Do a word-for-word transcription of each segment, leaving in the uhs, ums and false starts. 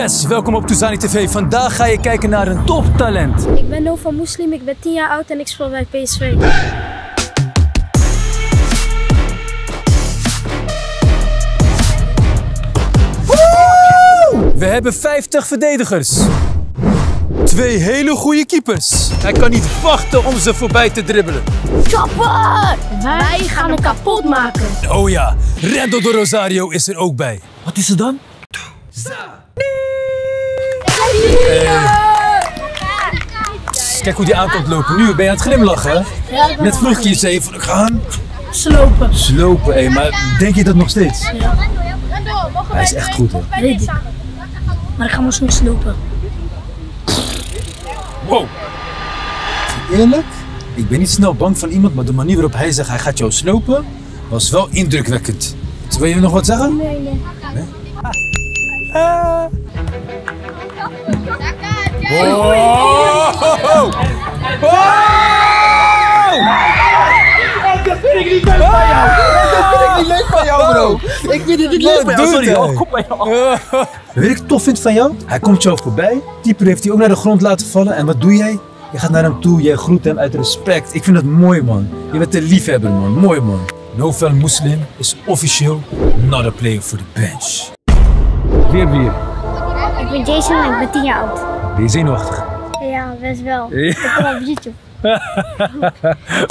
Yes, welkom op Touzani T V. Vandaag ga je kijken naar een toptalent. Ik ben Naoufal Moslim, ik ben tien jaar oud en ik speel bij P S V. Woehoe! We hebben vijftig verdedigers. Twee hele goede keepers. Hij kan niet wachten om ze voorbij te dribbelen. Kapper! Wij gaan hem kapot maken. Oh ja, Rendell de Rosario is er ook bij. Wat is er dan? Hey. Kijk hoe die aankomt lopen. Nu ben je aan het glimlachen, hè? Net vroeg je eens even, ik ga hem slopen. Slopen, hé, maar denk je dat nog steeds? Ja. Hij is echt goed, hè? Weet ik. Maar ik ga hem niet slopen. Wow. Eerlijk, ik ben niet snel bang van iemand, maar de manier waarop hij zegt hij gaat jou slopen, was wel indrukwekkend. Wil je nog wat zeggen? Nee, nee. nee? Ah. Wow! Wow! Dat vind ik niet leuk van jou! Dat vind ik niet leuk van jou, bro! Ik vind het niet leuk van jou, sorry. Oh, kom bij jou. Weet ik tof vind van jou? Hij komt jou voorbij, keeper heeft hij ook naar de grond laten vallen en wat doe jij? Je gaat naar hem toe, jij groet hem uit respect. Ik vind dat mooi, man. Je bent een liefhebber, man. Mooi, man. Naoufal Moslim is officieel not a player for the bench. Weer bier. Ik ben Jason en ik ben tien jaar oud. Ben je zenuwachtig? Ja, best wel. Ja. Ik kom op YouTube.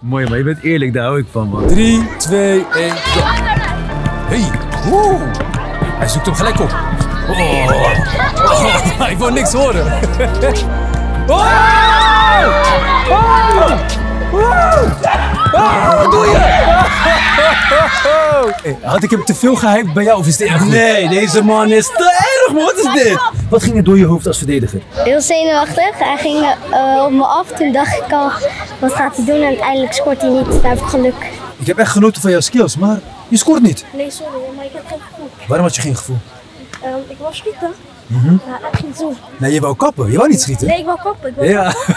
Mooi, maar je bent eerlijk, daar hou ik van, man. drie, twee, één, go. Hey, wow. Hij zoekt hem gelijk op. Oh. Oh. Ik wil niks horen. Oh. Oh. Oh, wat doe je? Hey, had ik hem te veel gehyped bij jou of is dit echt? Nee, deze man is te erg, man. Wat is dit? Wat ging er door je hoofd als verdediger? Heel zenuwachtig. Hij ging uh, op me af. Toen dacht ik al, wat gaat hij doen? En uiteindelijk scoort hij niet. Daar heb ik geluk. Ik heb echt genoten van jouw skills, maar je scoort niet. Nee, sorry, maar ik heb geen gevoel. Waarom had je geen gevoel? Um, ik wou schieten. Mm-hmm. Maar ik ging zo. Nee, je wou kappen. Je wou niet schieten. Nee, ik wou kappen. Ik wou ja. kappen.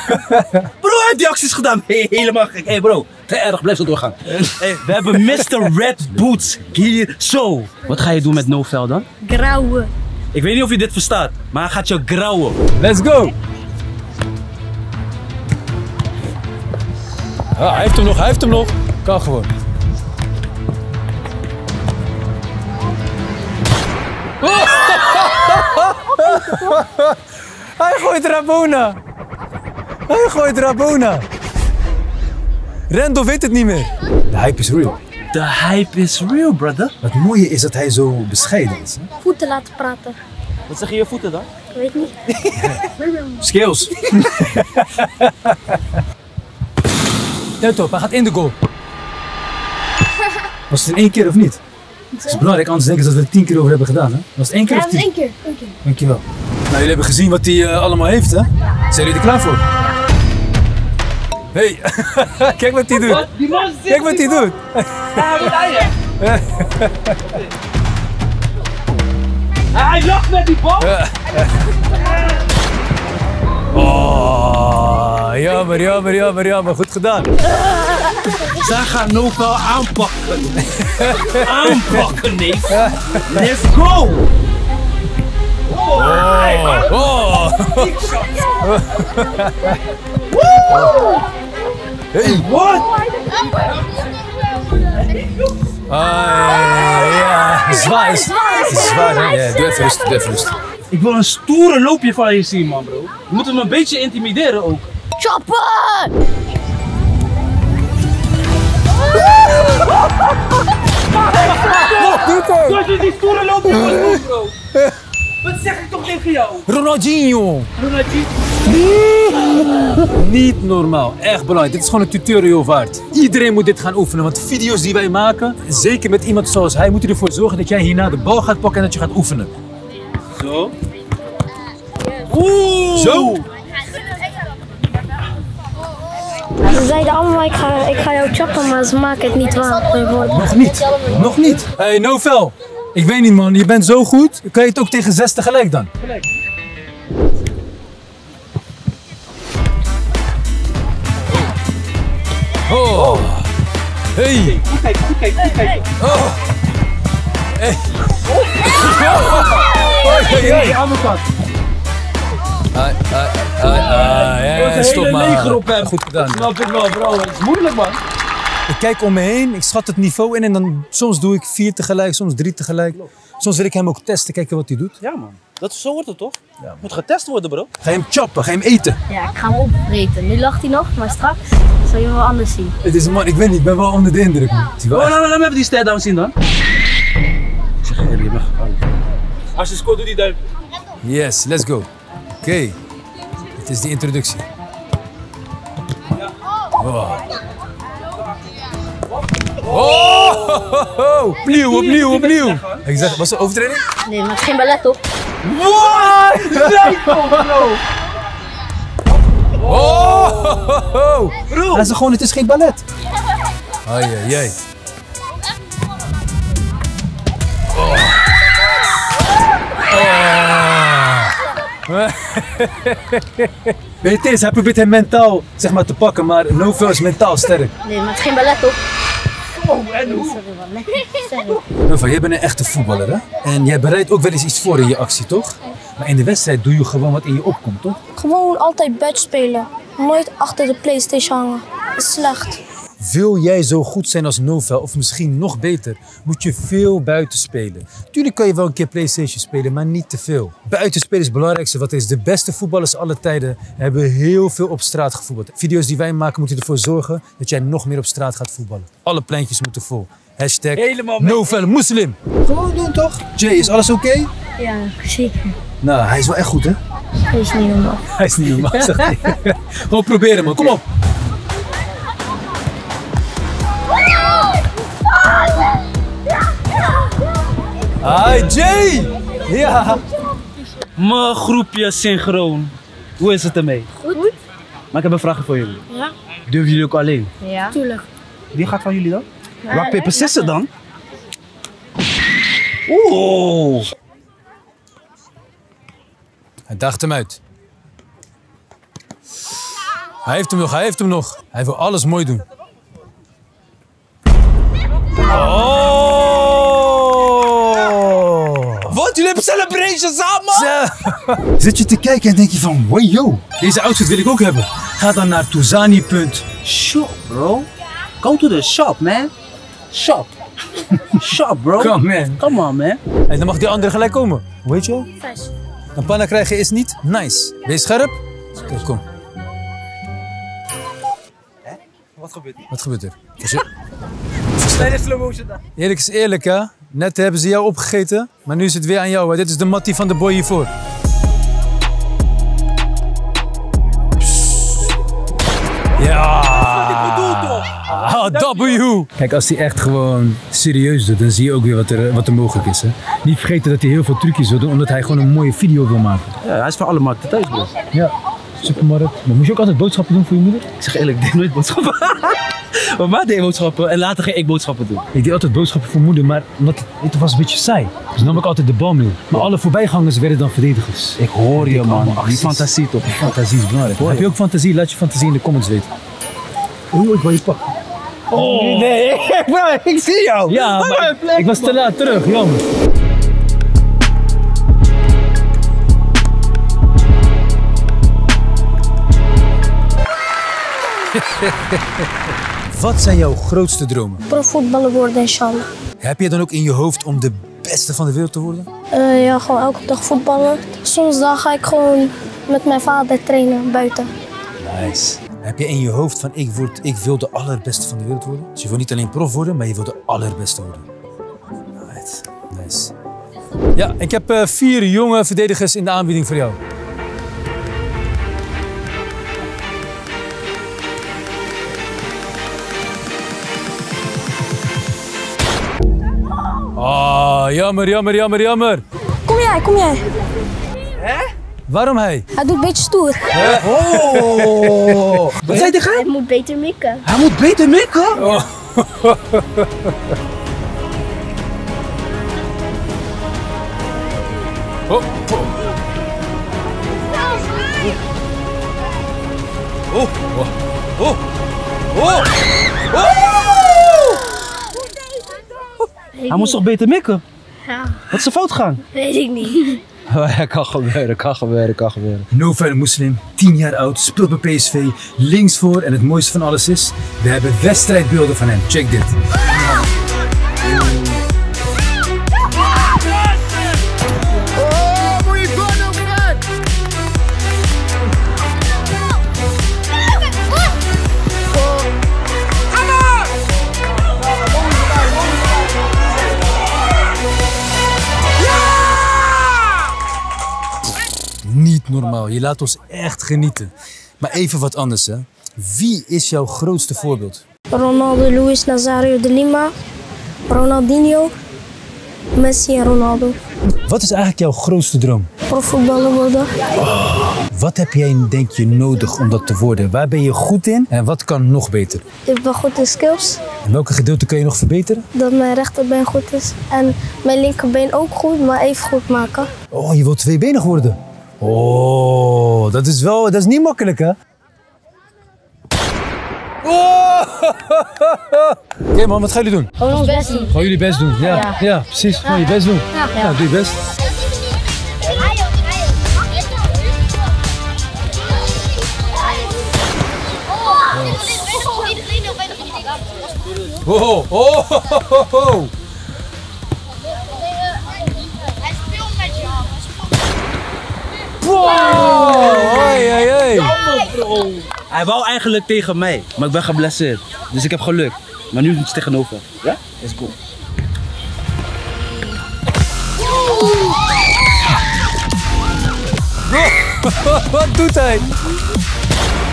Hij heeft die acties gedaan. Hey, helemaal gek. Hey bro, te erg. Blijf zo doorgaan. Hey, we hebben mister Red Boots hier zo. Wat ga je doen met Naoufal dan? Grauwen. Ik weet niet of je dit verstaat, maar hij gaat jou grauwen. Let's go. Ah, hij heeft hem nog, hij heeft hem nog. Kan gewoon. Oh. Hij gooit Rabona. Hij gooit Rabona. Rendell weet het niet meer. De hype is real. De hype is real, brother. Het mooie is dat hij zo bescheiden is. Hè? Voeten laten praten. Wat zeggen je voeten dan? Ik weet niet. Skills. Let op, hij gaat in de goal. Was het in één keer of niet? Het is belangrijk, anders denken ze dat we er tien keer over hebben gedaan. Hè? Was het één keer ja, of tien? Ja, één keer. Één keer. Dankjewel. Nou, jullie hebben gezien wat hij uh, allemaal heeft, hè? Zijn jullie er klaar voor? Hey, kijk wat hij doet. Kijk wat hij doet. Hij lacht met die bal. Oh, jammer, jammer, jammer, jammer. Goed gedaan. Zij gaan Naoufal aanpakken. Aanpakken, nee. Let's go! Oh! Oh! Woe! Hey, wat? Ah, ja. Zwaar is. Zwaar, ja. Doe even rustig, doe even rustig. Ik wil een stoere loopje van je zien, man, bro. Je moet hem een beetje intimideren ook. Choppen! Wat is die stoere loopje van je, bro? Wat zeg ik toch tegen jou? Ronaldinho! Ronaldinho! Niet normaal, echt belangrijk. Dit is gewoon een tutorial waard. Iedereen moet dit gaan oefenen, want video's die wij maken, zeker met iemand zoals hij, moet je ervoor zorgen dat jij hierna de bal gaat pakken en dat je gaat oefenen. Zo. Oeh! Zo! Ze zeiden allemaal, ik ga, ik ga jou choppen, maar ze maken het niet waar. Nog niet, nog niet. Hé, hey, Naoufal. Ik weet niet, man, je bent zo goed. Kan je het ook tegen zes tegelijk dan? Gelijk. Oh. Hey. Goed kijken, goed kijken, goed kijken. Oh. Hey. Oh. Hey. aan de kant. Ai, ai, ai, ai, ai, ai, stop maar. Ik heb een hele goed gedaan. Dat snap ik wel, bro. Het is moeilijk, man. Ik kijk om me heen, ik schat het niveau in en dan soms doe ik vier tegelijk, soms drie tegelijk. Soms wil ik hem ook testen, kijken wat hij doet. Ja, man. Dat is, zo wordt het, toch? Ja, het moet getest worden, bro. Ga je hem choppen, ga je hem eten? Ja, ik ga hem opvreten. Nu lacht hij nog, maar straks zal je hem wel anders zien. Het is man, ik weet niet, ik ben wel onder de indruk. Ja. Wel... Oh, laat me even die stare down zien dan. Ik zeg je mag. Als je scoort, doe die duim. Yes, let's go. Oké, okay. Het is die introductie. Wow. Oh, ho, ho. Opnieuw, opnieuw, opnieuw. Ik zeg, was het overtreding? Nee, maar het is geen ballet op. What? Nee, bro. Oh, ho, ho. Bro. Dat is gewoon, het is geen ballet. Oh, jee, jee. Oh. Oh. Weet je, eens, hij probeert hem mentaal zeg maar, te pakken, maar Naoufal is mentaal sterk. Nee, maar het is geen ballet op. Oh, en hoe? Sorry, man. Naoufal, jij bent een echte voetballer, hè? En jij bereidt ook wel eens iets voor in je actie, toch? Maar in de wedstrijd doe je gewoon wat in je opkomt, toch? Gewoon altijd badge spelen. Nooit achter de PlayStation hangen. Dat is slecht. Wil jij zo goed zijn als Naoufal, of misschien nog beter, moet je veel buiten spelen. Tuurlijk kan je wel een keer PlayStation spelen, maar niet te veel. Buiten spelen is het belangrijkste wat is. De beste voetballers aller tijden hebben heel veel op straat gevoetbald. Video's die wij maken moeten ervoor zorgen dat jij nog meer op straat gaat voetballen. Alle pleintjes moeten vol. Hashtag Naoufal Moslim. Gewoon doen toch? Jay, is alles oké? Okay? Ja, zeker. Nou, hij is wel echt goed, hè? Hij is niet normaal. Hij is niet normaal, zegt hij. Gewoon proberen, man. Kom op. Hi Jay! Ja! Mijn groepje synchroon. Hoe is het ermee? Goed. Maar ik heb een vraag voor jullie. Ja. Durven jullie ook alleen? Ja. Tuurlijk. Wie gaat van jullie dan? Ja, Rock, paper, scissors dan? Oeh! Hij daagt hem uit. Hij heeft hem nog, hij heeft hem nog. Hij wil alles mooi doen. Jullie hebben celebration samen! Zit je te kijken en denk je van, wow, yo, deze outfit wil ik ook hebben. Ga dan naar touzani punt shop, bro. Go to the shop, man. Shop. Shop, bro. Come, man. Come on, man. En dan mag die andere gelijk komen. Hoe heet je? Vijs. Een panna krijgen is niet nice. Wees scherp. Oké, kom. Hè? Wat gebeurt er? Wat gebeurt er? Snijden slow motion dan. Eerlijk is eerlijk, hè? Net hebben ze jou opgegeten, maar nu is het weer aan jou. Hè? Dit is de mattie van de boy hiervoor. Psst. Ja! Dat is W! Kijk, als hij echt gewoon serieus doet, dan zie je ook weer wat er, wat er mogelijk is. Hè? Niet vergeten dat hij heel veel trucjes wil doen, omdat hij gewoon een mooie video wil maken. Ja, hij is van alle markten thuis, bro. Ja, supermarkt. Maar moest je ook altijd boodschappen doen voor je moeder? Ik zeg eerlijk, ik deed nooit boodschappen. Mijn ma deed boodschappen en later ging ik boodschappen doen. Ik deed altijd boodschappen voor moeder, maar omdat het, het was een beetje saai. Dus nam ik altijd de bal mee. Maar alle voorbijgangers werden dan verdedigers. Ik hoor je, man. Ach, die fantasie toch? Die fantasie is belangrijk. Heb je ook fantasie? Laat je fantasie in de comments weten. Oeh, ik wil je pakken. Oh, nee. Bro, ik zie jou. Ja, oh, maar plek, ik was te laat terug, jammer. Wat zijn jouw grootste dromen? Profvoetballer worden, inshallah. Heb je dan ook in je hoofd om de beste van de wereld te worden? Uh, ja, gewoon elke dag voetballen. Soms dan ga ik gewoon met mijn vader trainen buiten. Nice. Heb je in je hoofd van ik, word, ik wil de allerbeste van de wereld worden? Dus je wil niet alleen prof worden, maar je wil de allerbeste worden. Right. Nice. Ja, ik heb uh, vier jonge verdedigers in de aanbieding voor jou. Ah, oh, jammer, jammer, jammer, jammer. Kom jij, kom jij. Hè? Waarom hij? Hij doet een beetje stoer. Hè? Oh. Wat zei hij tegen? Hij moet beter mikken. Hij moet beter mikken? Oh. Oh. Oh. Oh. Oh. Oh. Oh. Hij moest toch beter mikken? Ja. Wat is de fout gaan? Weet ik niet. Kan gebeuren, kan gebeuren, kan gebeuren. Naoufal Moslim, tien jaar oud, speelt bij P S V, linksvoor en het mooiste van alles is, we hebben wedstrijdbeelden van hem. Check dit. Niet normaal, je laat ons echt genieten. Maar even wat anders, hè. Wie is jouw grootste voorbeeld? Ronaldo Luís Nazário de Lima, Ronaldinho, Messi en Ronaldo. Wat is eigenlijk jouw grootste droom? Profvoetballer worden. Oh. Wat heb jij, denk je, nodig om dat te worden? Waar ben je goed in en wat kan nog beter? Ik ben goed in skills. En welke gedeelte kun je nog verbeteren? Dat mijn rechterbeen goed is en mijn linkerbeen ook goed, maar even goed maken. Oh, je wilt tweebenig worden? Oh, dat is wel, dat is niet makkelijk, hè? Oh! Oké, okay, man, wat gaan jullie doen? Gewoon ons best doen. Gewoon jullie best doen, ja. Ja, ja precies, gewoon je best doen. Ja, ja, doe je best. Wow, oh, ho, ho, ho. Hij wou eigenlijk tegen mij, maar ik ben geblesseerd. Dus ik heb geluk. Maar nu is het tegenover. Ja? Let's go. Wow. Wat doet hij?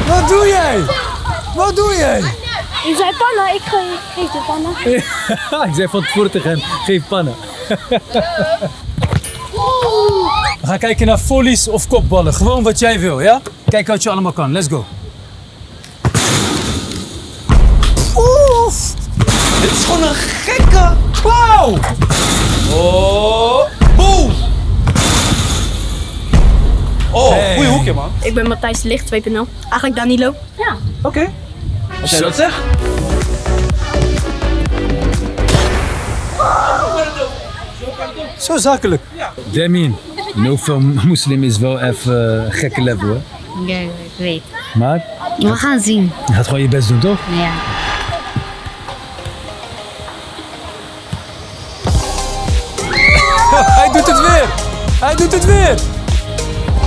Wat doe jij? Wat doe jij? Je zei panna, ik geef de panna. Ik zei van tevoren tegen hem, geef panna. We gaan kijken naar volleys of kopballen. Gewoon wat jij wil, ja? Kijk wat je allemaal kan. Let's go. Oef! Dit is gewoon een gekke. Wow! Oh! Boom! Oh, hey. Goeie hoekje, man. Ik ben Matthijs Licht, twee punt nul. Eigenlijk Danilo. Ja. Oké. Okay. Als jij dat zegt. Zo zakelijk. Ja. Damien, Naoufal Moslim is wel even uh, gekke level, hè? Ja, ik weet. Maar? We gaan zien. Je gaat gewoon je best doen, toch? Ja. Hij doet het weer! Hij doet het weer!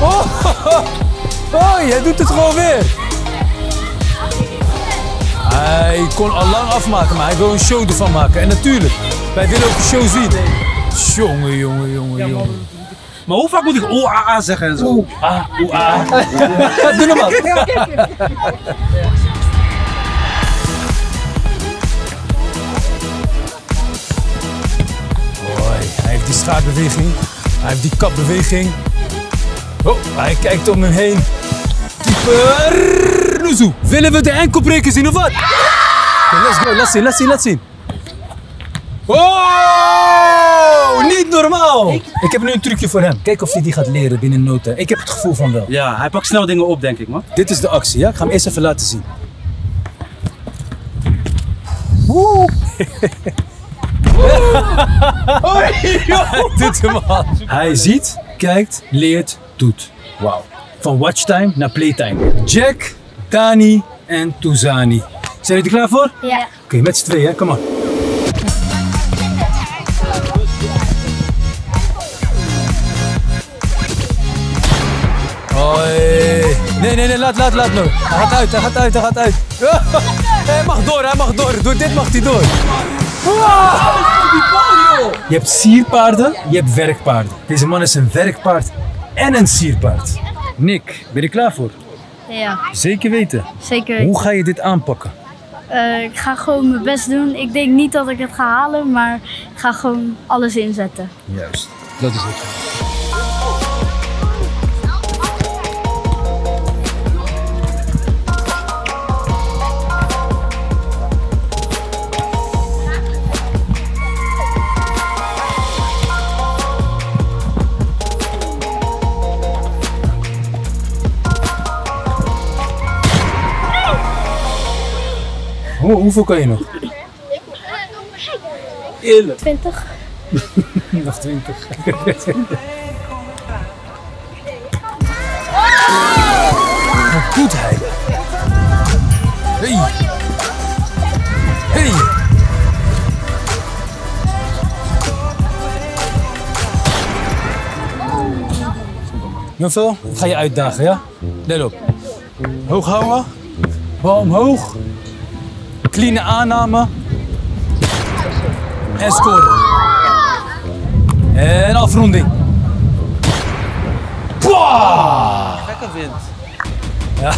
Oh, oh, hij doet het gewoon weer! Hij kon al lang afmaken, maar hij wil een show ervan maken. En natuurlijk, wij willen ook een show zien. Jongen, jongen, jongen, jongen. Maar hoe vaak moet ik O A A zeggen en zo? O A A. O A A. Doe normaal. Hij heeft die schaarbeweging. Hij heeft die kapbeweging. Oh, hij kijkt om hem heen. Keeper Nuzu. Willen we de enkelbreker zien of wat? Ja! Okay, let's go, laat zien, laat zien, laat zien. Oh, niet normaal! Ik heb nu een trucje voor hem. Kijk of hij die gaat leren binnen no time. Ik heb het gevoel van wel. Ja, hij pakt snel dingen op, denk ik, man. Dit is de actie, ja? Ik ga hem eerst even laten zien. Woe! Hij doet hem al. Hij ziet, kijkt, leert, doet. Wauw. Van watchtime naar playtime. Jack, Tani en Touzani. Zijn jullie er klaar voor? Ja. Oké, okay, met z'n tweeën, hè? Kom maar. Oei. Nee, nee, nee, laat, laat, laat nou. Hij gaat uit, hij gaat uit, hij gaat uit. Hij mag door, hij mag door. Door dit mag hij door. Wow. Je hebt sierpaarden, je hebt werkpaarden. Deze man is een werkpaard en een sierpaard. Nick, ben je er klaar voor? Ja. Zeker weten? Zeker weten. Hoe ga je dit aanpakken? Uh, ik ga gewoon mijn best doen. Ik denk niet dat ik het ga halen, maar ik ga gewoon alles inzetten. Juist, dat is het. Hoe, hoeveel kan je nog? Eerlijk. twintig. Nog twintig. goedheid. Hey. Hey. Naoufal, ik ga je uitdagen, ja? Let op. Hoog houden. Bal omhoog. Clean aanname. En scoren. En afronding. Lekker wind. Ja.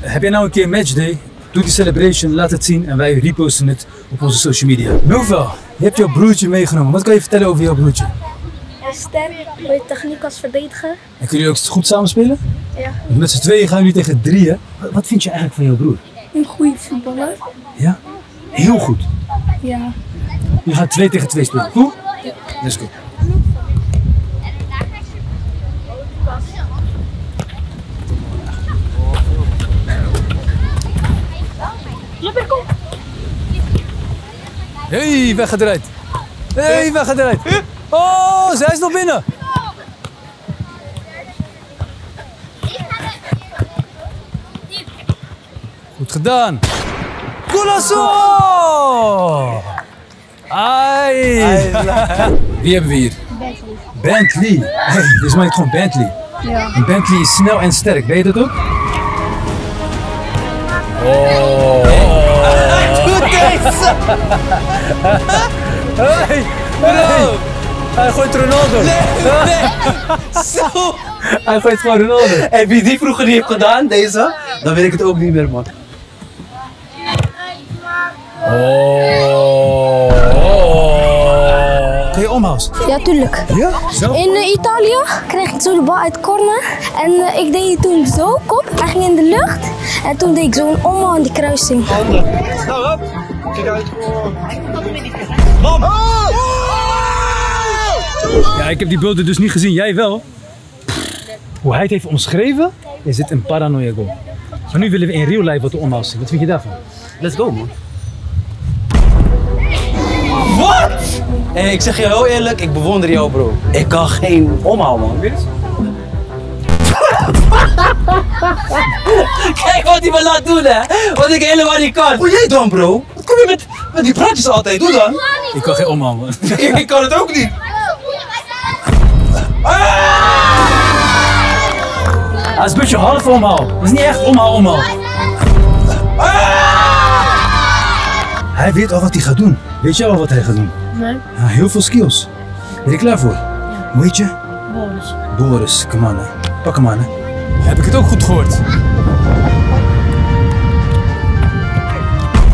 Heb jij nou een keer matchday? Doe die celebration, laat het zien en wij reposten het op onze social media. Naoufal, je hebt jouw broertje meegenomen. Wat kan je vertellen over jouw broertje? Hij is sterk, mooie techniek als verdediger. En kunnen jullie ook goed samenspelen? Ja. Met z'n tweeën gaan jullie tegen drieën. Wat vind je eigenlijk van jouw broer? Een goede voetballer. Ja? Heel goed. Ja. Je gaat twee tegen twee spelen. Goed? Ja. Let's go. Hey, weggedraaid. Hey, weggedraaid. Oh, zij is nog binnen. Goed gedaan. Colasso! Ai. Wie hebben we hier? Bentley. Bentley. Hey, dus maakt het gewoon Bentley. Ja. En Bentley is snel en sterk. Weet je dat ook? Oh. Hey, hey. Hij gooit Ronaldo. Nee, nee. Zo. Hij gooit gewoon Ronaldo. En wie die vroeger niet heeft gedaan, deze, dan weet ik het ook niet meer, man. Oh. Oh. Kun je omhaals? Ja, tuurlijk. Ja? Zo. In uh, Italië kreeg ik zo de bal uit corner. En uh, ik deed toen zo, kop. Hij ging in de lucht. En toen deed ik zo'n omhaal in die kruising. Snel op. Kijk uit. Bam. Ja, ik heb die beelden dus niet gezien. Jij wel? Hoe hij het heeft omschreven, is dit een paranoia goal. Maar nu willen we in real life wat de omhaal zien. Wat vind je daarvan? Let's go, man. Wat? Hey, ik zeg je heel eerlijk, ik bewonder jou, bro. Ik kan geen omhaal, man. Kijk wat hij me laat doen, hè. Wat ik helemaal niet kan. Hoe jij dan, bro? Wat kom je met, met die praatjes altijd? Doe dan. Ik kan geen omhaal, man. Ik kan het ook niet. Ah! Dat is een beetje half omhaal. Dat is niet echt omhaal, omhaal. Ah! Hij weet al wat hij gaat doen. Weet jij al wat hij gaat doen? Nee. Ja, heel veel skills. Ben je klaar voor? Ja. Hoe heet je? Boris. Boris, kom aan. Pak hem aan. Hè. Heb ik het ook goed gehoord?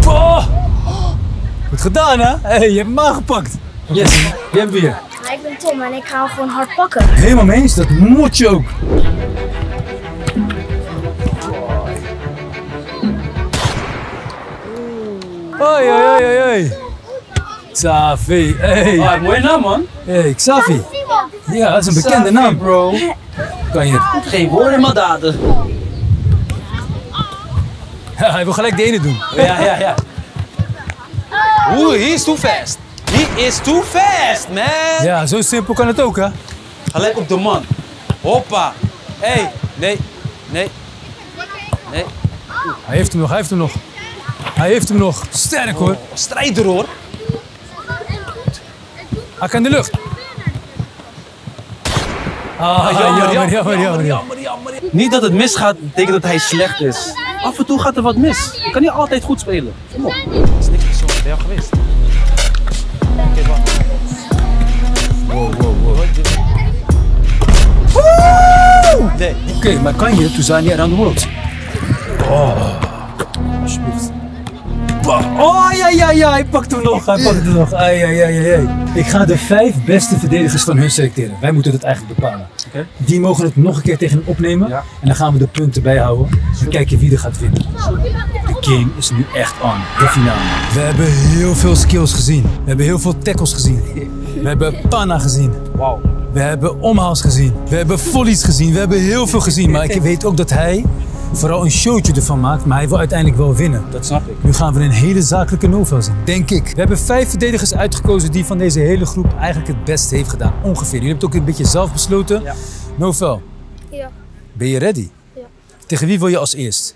Oh! Goed gedaan, hè? Hey, je hebt hem aangepakt. Yes, jij hebt weer. Ik ben Tom en ik ga hem gewoon hard pakken. Helemaal mee eens, dat moet je ook. Hoi, hoi, hoi, hoi. Xavi, hey. Oh, mooie naam, man. Hey, Xavi. Ja, dat is een bekende naam, bro. Kan je? Geen woorden, maar daden. Ja, hij wil gelijk de ene doen. Ja, ja, ja. Oeh, he is too fast. He is too fast, man! Ja, zo simpel kan het ook, hè? Gelijk op de man. Hoppa! Hé, hey. nee, nee, nee. Hij heeft hem nog, hij heeft hem nog. Hij heeft hem nog. Sterk, oh, hoor. Strijder, hoor. Hij kan de lucht. Ah, jammer, jammer, jammer, jammer, jammer, jammer. Niet dat het misgaat, betekent dat hij slecht is. Af en toe gaat er wat mis. Je kan niet altijd goed spelen. Kom op. Dat is niks zo bij jou geweest. Wow, wow, wow. Nee. Oké, okay, maar kan je Touzani around the world? Oh, alsjeblieft. Oh, ja, ja, ja, hij pakt hem nog, hij pakt hem nog. Ai, ai, ai, ai. Ik ga de vijf beste verdedigers van hun selecteren. Wij moeten dat eigenlijk bepalen. Okay. Die mogen het nog een keer tegen hem opnemen. Ja. En dan gaan we de punten bijhouden. En kijken wie er gaat winnen. De game is nu echt on. De finale. We hebben heel veel skills gezien. We hebben heel veel tackles gezien. We hebben panna gezien. Wow. We hebben omhaals gezien. We hebben volleys gezien. We hebben heel veel gezien. Maar ik weet ook dat hij vooral een showtje ervan maakt, maar hij wil uiteindelijk wel winnen. Dat snap ik. Nu gaan we een hele zakelijke Naoufal zien, denk ik. We hebben vijf verdedigers uitgekozen die van deze hele groep eigenlijk het beste heeft gedaan. Ongeveer. Jullie hebben het ook een beetje zelf besloten. Ja. Naoufal, ja. Ben je ready? Ja. Tegen wie wil je als eerst?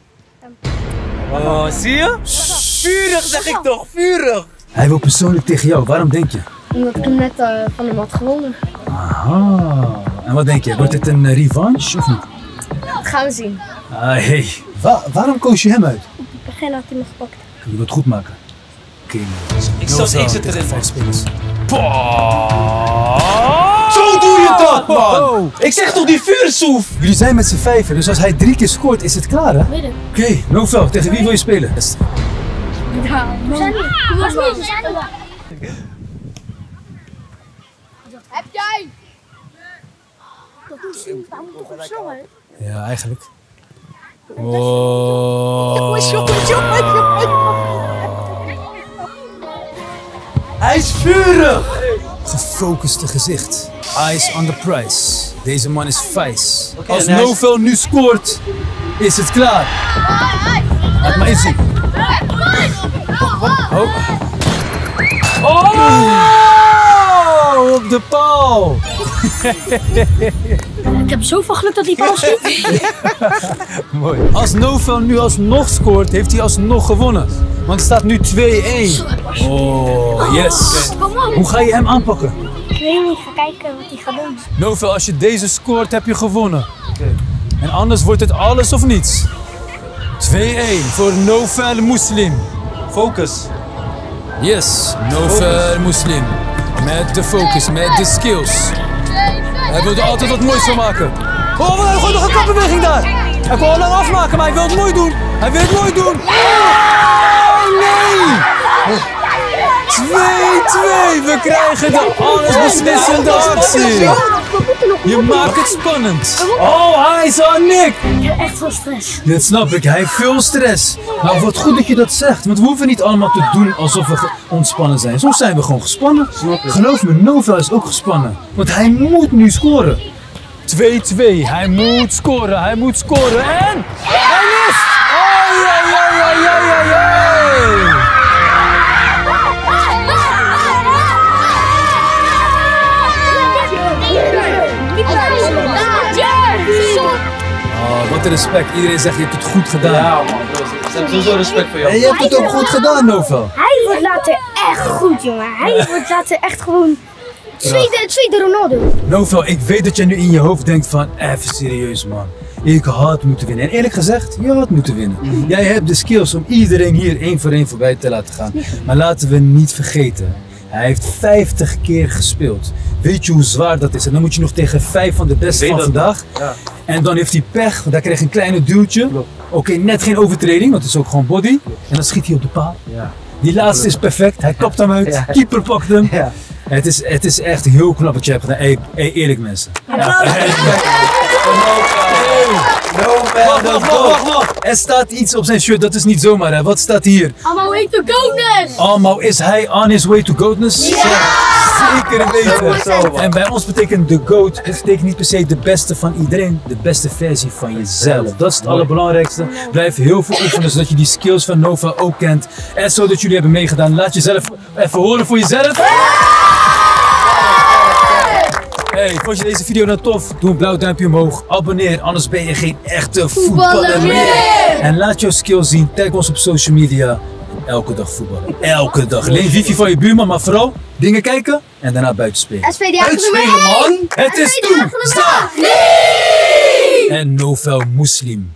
Oh, zie je? Vurig zeg ik toch, vurig! Hij wil persoonlijk tegen jou, waarom denk je? Omdat ik hem net uh, van hem had gewonnen. Aha, en wat denk je? Wordt het een revanche of niet? Dat gaan we zien. Ah, hey. Wa waarom koos je hem uit? Op het begin had hij me gepakt. Je wilt goed maken. Oké, okay. Ik zat eentje tegen vijf spelers. Zo doe je dat, man! Oh. Ik zeg toch die vuursoef! Jullie zijn met z'n vijven, dus als hij drie keer scoort, is het klaar, hè? Oké, okay. Naoufal, tegen wie wil je spelen? Ja, man. Heb jij? Dat moet je niet, maar moet toch op zo, hè? Ja, eigenlijk. Oh. Jongens, jongens, jongens, hij is vurig! Gefocuste gezicht. Eyes on the prize. Deze man is vijs. Okay, als Naoufal nu scoort, is het klaar. Laat maar inzien. Oh. Oh! Op de paal. Ik heb zoveel geluk dat die paal schiet. Mooi. Als Naoufal nu alsnog scoort, heeft hij alsnog gewonnen. Want het staat nu twee één. Oh, yes. Hoe ga je hem aanpakken? Ik weet niet, ga kijken wat hij gaat doen. Naoufal, als je deze scoort, heb je gewonnen. En anders wordt het alles of niets. twee één voor Naoufal Moslim. Focus. Yes, Naoufal Moslim. Met de focus, met de skills. Hij wil er altijd wat moois van maken. Oh, hij gooit nog een kapbeweging daar. Hij kon al lang afmaken, maar hij wil het mooi doen. Hij wil het mooi doen. Oh, nee! twee twee, we krijgen de allesbeslissende actie. Je maakt het spannend. Oh, hij is aan Nick. Ik heb echt veel stress. Dat snap ik, hij heeft veel stress. Nou, wat goed dat je dat zegt, want we hoeven niet allemaal te doen alsof we ontspannen zijn. Soms zijn we gewoon gespannen. Geloof me, Naoufal is ook gespannen, want hij moet nu scoren. twee twee, hij moet scoren, hij moet scoren en... Hij is! Oh, ja, ja, ja, ja, ja, ja! Oh, wat een respect. Iedereen zegt, je hebt het goed gedaan. Ja, man. Ze hebben sowieso respect voor jou. En je hebt het ook goed gedaan, Naoufal. Hij wordt later echt goed, jongen. Hij wordt later echt gewoon... Tweede, tweede Ronaldo. Naoufal, ik weet dat jij nu in je hoofd denkt van... Even serieus, man. Ik had moeten winnen. En eerlijk gezegd, je had moeten winnen. Mm-hmm. Jij hebt de skills om iedereen hier één voor één voorbij te laten gaan. Maar laten we niet vergeten... Hij heeft vijftig keer gespeeld. Weet je hoe zwaar dat is? En dan moet je nog tegen vijf van de beste van vandaag. Ja. En dan heeft hij pech, daar kreeg hij een kleine duwtje. Oké, okay, net geen overtreding, want het is ook gewoon body. En dan schiet hij op de paal. Ja. Die laatste is perfect, hij kapt hem uit, ja. Keeper pakt hem. Ja. Het, is, het is echt heel knap wat je hebt gedaan. Hey, hey, eerlijk mensen. Ja. Ja. Ja. Wacht, wacht, wacht, wacht. Er staat iets op zijn shirt, dat is niet zomaar. Hè. Wat staat hier? On my way to goatness. Almo, is hij on his way to goatness? Ja! Zeker weten. En bij ons betekent de goat, het betekent niet per se de beste van iedereen. De beste versie van jezelf. Dat is het allerbelangrijkste. Blijf heel veel oefenen, zodat je die skills van Naoufal ook kent. En zodat jullie hebben meegedaan. Laat jezelf even horen voor jezelf. Hey, vond je deze video nou tof? Doe een blauw duimpje omhoog, abonneer, anders ben je geen echte voetballer meer. En laat jouw skills zien, tag ons op social media. Elke dag voetballen, elke dag. Leen wifi van je buurman, maar vooral dingen kijken en daarna buiten spelen. S V D uitspelen, man! Het is toe! Sta! En Naoufal Moslim.